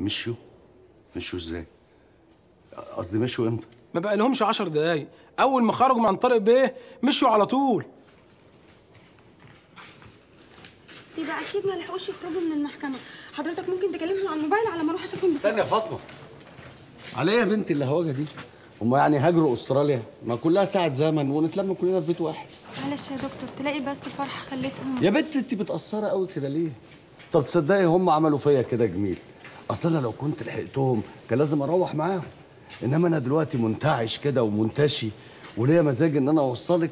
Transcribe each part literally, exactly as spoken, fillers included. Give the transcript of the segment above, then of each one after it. مشيوا؟ مشيوا ازاي؟ قصدي مشيوا امتى؟ ما بقالهمش عشر دقايق، أول ما خرجوا من عند طارق بيه مشيوا على طول. يبقى أكيد ما لحقوش يخرجوا من المحكمة، حضرتك ممكن تكلمهم على الموبايل على ما أروح أشوفهم بسرعة. استني يا فاطمة. على إيه يا بنتي الهواجة دي؟ هما يعني هاجروا أستراليا؟ ما كلها ساعة زمن ونتلم كلنا في بيت واحد. معلش يا دكتور، تلاقي بس الفرحة خلتهم. يا بنتي أنت متأثرة قوي كده ليه؟ طب تصدقي هم عملوا فيا كده جميل، أصل أنا لو كنت لحقتهم كان لازم أروح معاهم، إنما أنا دلوقتي منتعش كده ومنتشي وليا مزاج إن أنا أوصلك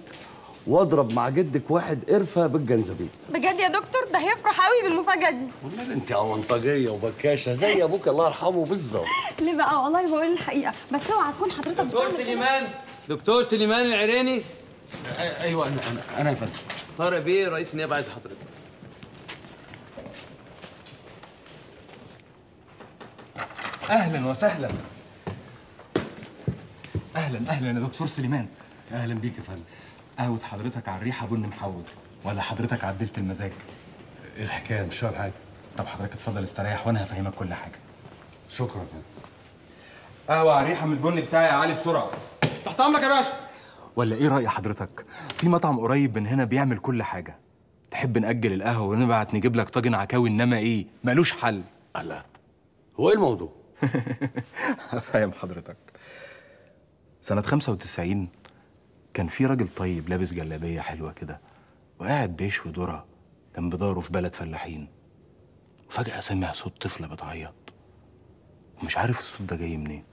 واضرب مع جدك واحد قرفه بالجنزبيل. بجد يا دكتور؟ ده هيفرح قوي بالمفاجاه دي. والله انت عونطجيه وبكاشه زي ابوك الله يرحمه بالظبط. ليه بقى؟ والله بقول الحقيقه، بس اوعى تكون حضرتك دكتور سليمان دكتور سليمان العريني. ايوه انا انا انا يا فندم. طارق بيه رئيس النيابه عايز حضرتك. اهلا وسهلا. اهلا اهلا يا دكتور سليمان. اهلا بيك يا فندم. قهوة حضرتك على الريحة بن محوج ولا حضرتك عدلت المزاج؟ ايه الحكاية؟ مش فاهم حاجة. طب حضرتك اتفضل استريح وانا هفهمك كل حاجة. شكرا يا فندم. قهوة على الريحة من البن بتاعي يا علي بسرعة. تحت أمرك يا باشا. ولا ايه رأي حضرتك؟ في مطعم قريب من هنا بيعمل كل حاجة. تحب نأجل القهوة ونبعت نجيب لك طاجن عكاوي؟ إنما ايه؟ مالوش حل. الله. هو ايه الموضوع؟ هفهم حضرتك. سنة خمسة وتسعين كان في راجل طيب لابس جلابيه حلوه كده وقاعد بيشوي ذره جنب داره في بلد فلاحين، وفجأة سمع صوت طفله بتعيط ومش عارف الصوت ده جاي منين،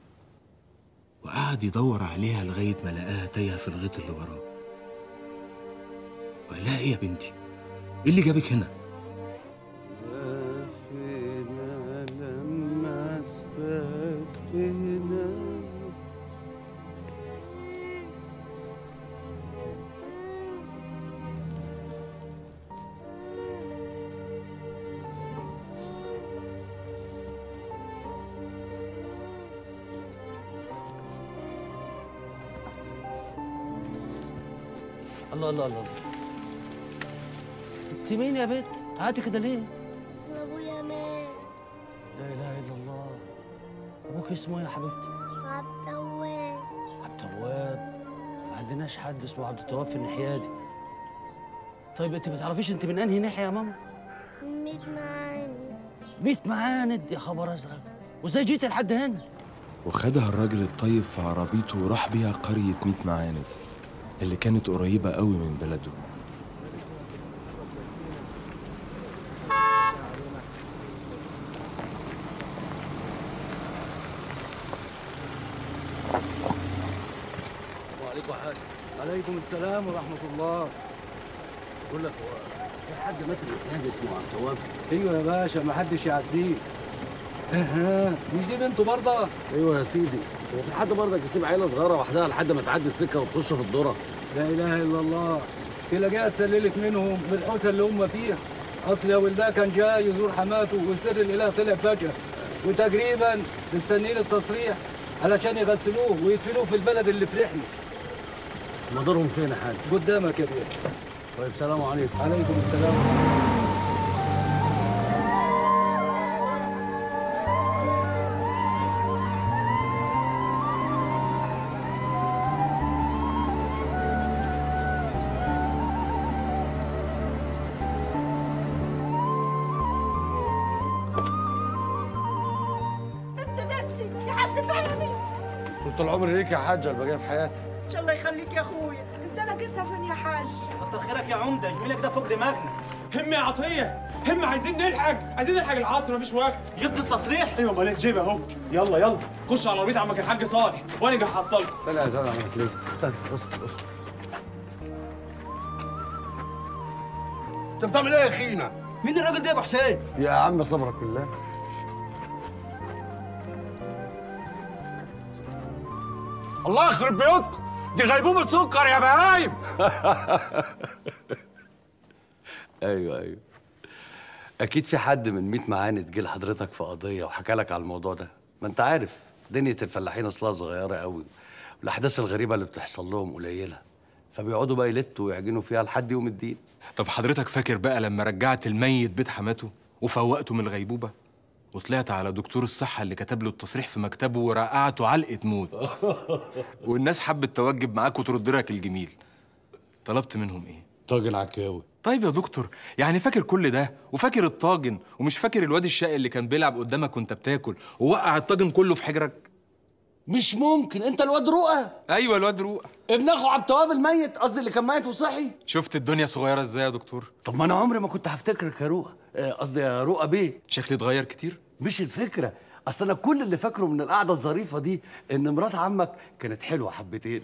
وقعد يدور عليها لغايه ما لقاها تايهه في الغيط اللي وراه. وقال لها ايه يا بنتي؟ ايه اللي جابك هنا؟ الله الله الله. انت مين يا بنت؟ قعدتي كده ليه؟ اسمه ابويا مات. لا اله الا الله. ابوك اسمه ايه يا حبيبتي؟ عبد التواب. عبد التواب؟ ما عندناش حد اسمه عبد التواب في الناحيه دي. طيب انت ما تعرفيش انت من انهي ناحيه يا ماما؟ ميت معاند. ميت معاند؟ يا خبر ازرق، وازاي جيت لحد هنا؟ وخدها الراجل الطيب في عربيته وراح بيها قريه ميت معاند اللي كانت قريبة قوي من بلده. وعليكم حاجة. عليكم السلام ورحمة الله. بقول لك في حد مات الاتهام اسمه عبد التواب؟ ايوه يا باشا، ما حدش يعزيه. اها مش دي بنته برضه؟ ايوه يا سيدي. هو في حد برضه يسيب عيله صغيره وحدها لحد ما تعدي السكه وتخش في الذره؟ لا اله الا الله. تلاقيها اتسللت منهم بالحوسه اللي هم فيها. اصل يا ولدها كان جاي يزور حماته وسر الاله طلع فجاه، وتقريبا مستنيين التصريح علشان يغسلوه ويدفنوه في البلد اللي فرحنا. مدورهم فين يا حاج؟ قدامك يا بيه. طيب سلام عليكم. عليكم السلام. طول عمري ليك يا حاجه البقيه في حياتك. ان شاء الله يخليك يا اخويا. انت لقيتها فين يا حاج؟ كتر خيرك يا عمده، جميلك ده فوق دماغنا. هم يا عطيه، هم عايزين نلحق، عايزين نلحق العصر مفيش وقت. جبت التصريح؟ ايوه امال جيب اهو. يلا يلا خش على عربيه عمك الحاج صالح وانا جاي احصلكم. استنى يا جدع عمك ليه؟ استنى اصبر اصبر. انت بتعمل ايه يا اخينا؟ مين الراجل ده يا ابو حسين؟ يا عم صبرك بالله. الله يخرب بيوتكم، دي غيبوبة سكر يا بهايم. ايوه ايوه اكيد في حد من ميت معاند جه لحضرتك في قضيه وحكى لك على الموضوع ده. ما انت عارف دنيا الفلاحين اصلها صغيره قوي، والاحداث الغريبه اللي بتحصل لهم قليله، فبيقعدوا بقى يلتوا ويعجنوا فيها لحد يوم الدين. طب حضرتك فاكر بقى لما رجعت الميت بيت حماته وفوقته من الغيبوبه وطلعت على دكتور الصحة اللي كتب له التصريح في مكتبه ورقعته علقة موت. والناس حبت توجب معاك وترد لك الجميل. طلبت منهم ايه؟ طاجن عكاوي. طيب يا دكتور، يعني فاكر كل ده وفاكر الطاجن ومش فاكر الواد الشقي اللي كان بيلعب قدامك وانت بتاكل ووقع الطاجن كله في حجرك؟ مش ممكن، انت الواد رؤى؟ ايوه الواد رؤى، ابن اخو عبد التواب الميت، قصدي اللي كان ميت وصحي. شفت الدنيا صغيره ازاي يا دكتور؟ طب ما انا عمري ما كنت هفتكرك يا رؤى، قصدي يا رؤى بيه. شكلي اتغير كتير؟ مش الفكره، اصل انا كل اللي فاكره من القعده الظريفه دي ان مرات عمك كانت حلوه حبتين.